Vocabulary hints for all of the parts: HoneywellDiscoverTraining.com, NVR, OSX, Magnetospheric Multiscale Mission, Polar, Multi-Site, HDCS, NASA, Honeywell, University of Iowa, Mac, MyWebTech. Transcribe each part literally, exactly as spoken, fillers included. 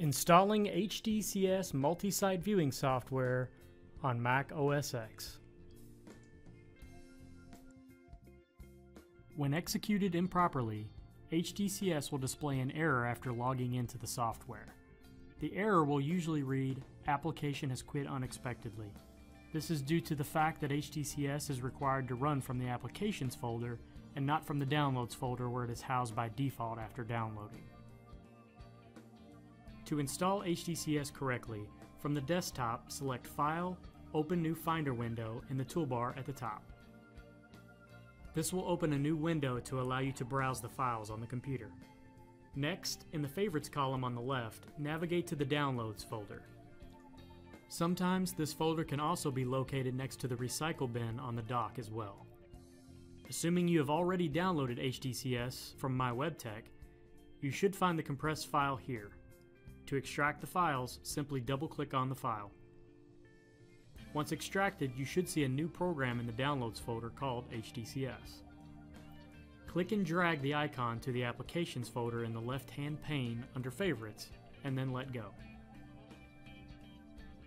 Installing H D C S multi-site viewing software on Mac O S X. When executed improperly, H D C S will display an error after logging into the software. The error will usually read, "Application has quit unexpectedly." This is due to the fact that H D C S is required to run from the Applications folder and not from the Downloads folder where it is housed by default after downloading. To install H D C S correctly, from the desktop, select File, Open New Finder window in the toolbar at the top. This will open a new window to allow you to browse the files on the computer. Next, in the Favorites column on the left, navigate to the Downloads folder. Sometimes this folder can also be located next to the Recycle bin on the dock as well. Assuming you have already downloaded H D C S from MyWebTech, you should find the compressed file here. To extract the files, simply double-click on the file. Once extracted, you should see a new program in the Downloads folder called H D C S. Click and drag the icon to the Applications folder in the left-hand pane under Favorites, and then let go.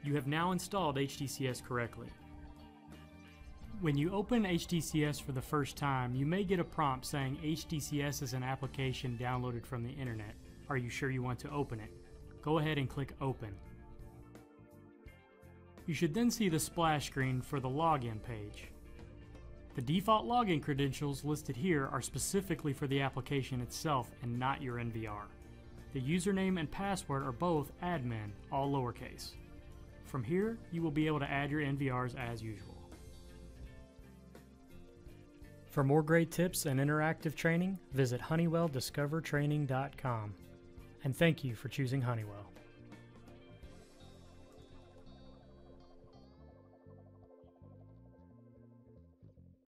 You have now installed H D C S correctly. When you open H D C S for the first time, you may get a prompt saying H D C S is an application downloaded from the internet. Are you sure you want to open it? Go ahead and click Open. You should then see the splash screen for the login page. The default login credentials listed here are specifically for the application itself and not your N V R. The username and password are both admin, all lowercase. From here, you will be able to add your N V Rs as usual. For more great tips and interactive training, visit Honeywell Discover Training dot com. And thank you for choosing Honeywell.